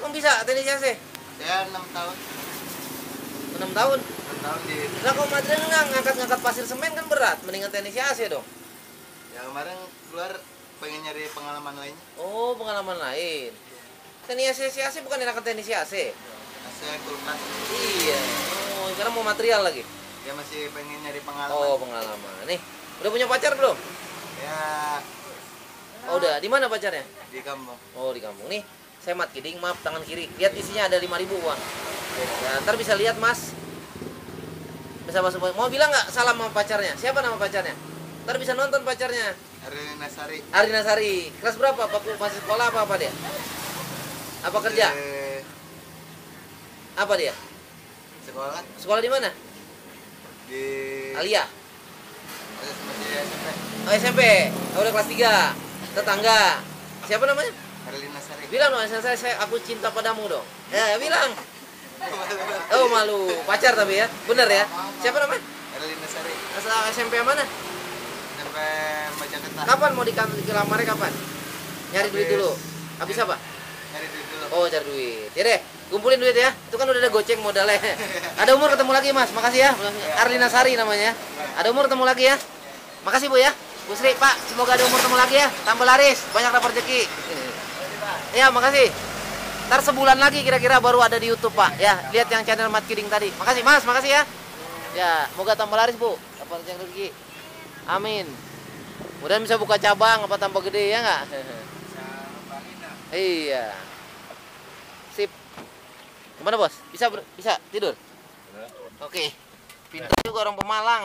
Kamu bisa tenisnya sih? Saya 6 tahun. 6 tahun? 6 tahun di... Nah kalau Madrid ngangkat-ngangkat pasir semen kan berat, mendingan tenisnya AC dong? Ya kemarin keluar pengen nyari pengalaman lain. Oh, pengalaman lain. Tenis AC bukan enakan tenis AC? AC kulkas. Iya. Oh, sekarang mau material lagi? Ya masih pengen nyari pengalaman. Oh, pengalaman. Nih, udah punya pacar belum? Ya. Oh, udah. Di mana pacarnya? Di kampung. Oh, di kampung. Nih, saya matkiding, maaf tangan kiri. Lihat isinya ada 5.000 uang. Ya, ntar bisa lihat, Mas. Bisa masuk. Mau bilang nggak salam sama pacarnya? Siapa nama pacarnya? Ntar bisa nonton pacarnya. Arlina Sari. Arlina Sari. Kelas berapa? Masih sekolah apa dia? Apa kerja? Apa dia? Sekolah. Sekolah di mana? Di Alia. SMP. Oh, SMP. Oh, udah kelas 3. Tetangga. Siapa namanya? Arlina Sari. Bilang dong, Arlina Sari, aku cinta padamu dong. Ya, bilang. Oh, malu. Pacar tapi ya. Bener ya. Siapa namanya? Arlina Sari. SMP mana? SMP Majakerta. Kapan mau dilamar, kapan? Nyari duit dulu. Habis apa? Nyari duit dulu. Oh, cari duit. Ya deh, kumpulin duit ya. Itu kan udah ada goceng modalnya. Ada umur ketemu lagi, Mas. Makasih ya. Arlina Sari namanya. Ada umur ketemu lagi ya. Makasih, Bu ya. Bu Sri, Pak. Semoga ada umur ketemu lagi ya. Tambah laris, banyak dapat rezeki. Iya, makasih. Ntar sebulan lagi kira-kira baru ada di YouTube, Pak. Ya, lihat yang channel Matkiding tadi. Makasih, Mas. Makasih ya. Ya, moga tambah laris, Bu. Dapat rezeki. Amin. Mudah-mudahan bisa buka cabang apa tambah gede, ya nggak? Iya. Sip. Gimana, Bos? Bisa tidur? Oke. Pintar juga orang Pemalang.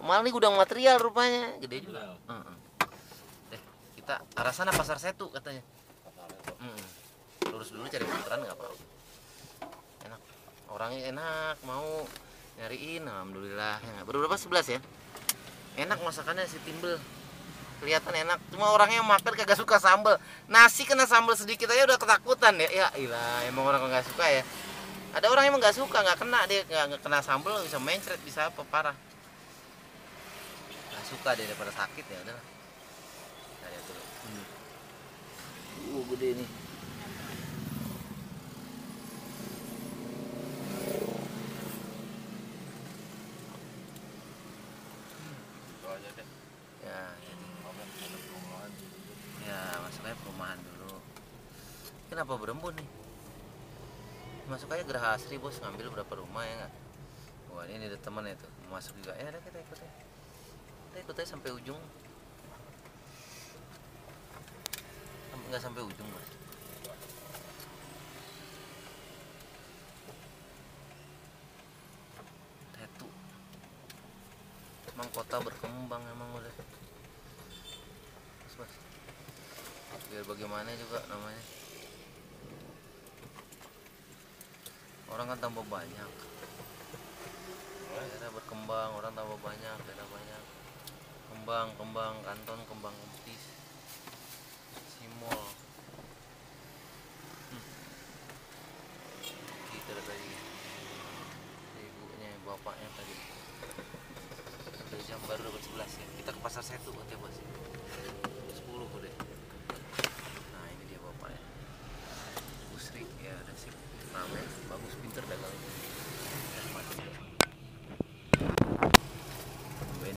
Pemalang ini gudang material rupanya. Gede juga. Kita arah sana pasar Setu katanya. Lurus dulu cari putaran nggak apa-apa. Enak. Orangnya enak, mau nyariin. Alhamdulillah. Berapa? 11 ya? Enak masakannya nasi timbel. Kelihatan enak. Cuma orangnya yang makan kagak suka sambal. Nasi kena sambal sedikit aja udah ketakutan ya. Ya ilah, emang orang nggak suka ya. Ada orang emang nggak suka, nggak kena dia, nggak kena sambal bisa mencret, bisa apa parah. Nggak suka dia daripada sakit ya udah. Cari dulu. Gede nih. Kenapa berembun nih? Masuk aja Geraha Asri, Bos, ngambil berapa rumah ya nggak? Wah, ini ada teman itu masuk juga. Ya, kita ikut aja. Kita ikut aja sampai ujung. Nggak sampai ujung, Bos. Tetu. Emang kota berkembang emang udah. Mas. Biar bagaimana juga namanya. Orang kan tambah banyak, daerah berkembang, orang tambah banyak, daerah banyak, kembang kanton, kembang empis, simol. Kita ada tadi ibunya, bapaknya tadi. Udah jam baru.